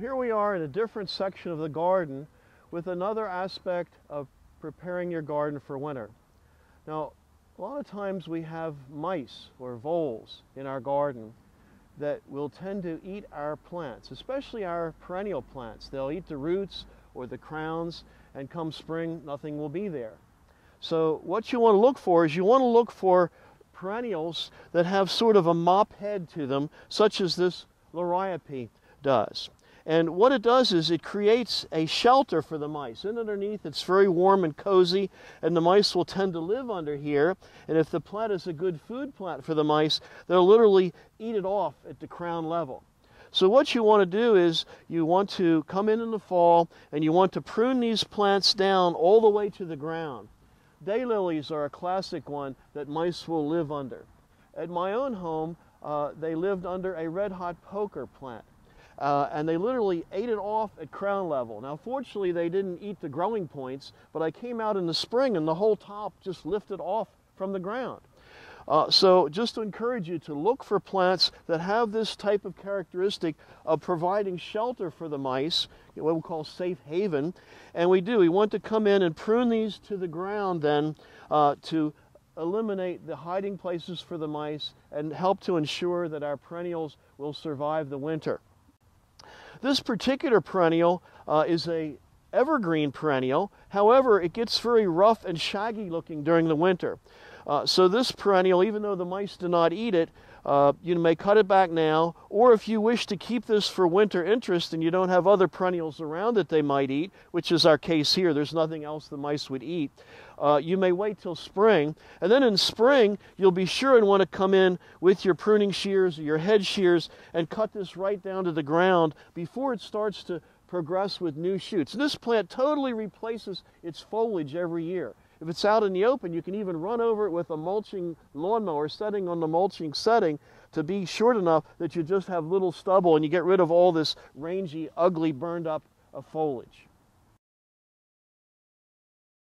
here we are in a different section of the garden with another aspect of preparing your garden for winter. Now, a lot of times we have mice or voles in our garden that will tend to eat our plants, especially our perennial plants. They'll eat the roots or the crowns, and come spring, nothing will be there. So what you want to look for is you want to look for perennials that have sort of a mop head to them, such as this Liriope does. And what it does is it creates a shelter for the mice. And underneath, it's very warm and cozy, and the mice will tend to live under here. And if the plant is a good food plant for the mice, they'll literally eat it off at the crown level. So what you want to do is you want to come in the fall, and you want to prune these plants down all the way to the ground. Daylilies are a classic one that mice will live under. At my own home, they lived under a red-hot poker plant. And they literally ate it off at crown level. Now, fortunately, they didn't eat the growing points, but I came out in the spring and the whole top just lifted off from the ground. So just to encourage you to look for plants that have this type of characteristic of providing shelter for the mice, what we call safe haven. And we want to come in and prune these to the ground then to eliminate the hiding places for the mice and help to ensure that our perennials will survive the winter. This particular perennial is an evergreen perennial. However, it gets very rough and shaggy looking during the winter. So this perennial, even though the mice do not eat it, you may cut it back now, or if you wish to keep this for winter interest and you don't have other perennials around that they might eat, which is our case here, there's nothing else the mice would eat, you may wait till spring. And then in spring, you'll be sure and want to come in with your pruning shears or your hedge shears and cut this right down to the ground before it starts to progress with new shoots. And this plant totally replaces its foliage every year. If it's out in the open, you can even run over it with a mulching lawnmower, setting on the mulching setting to be short enough that you just have little stubble and you get rid of all this rangy, ugly, burned up foliage.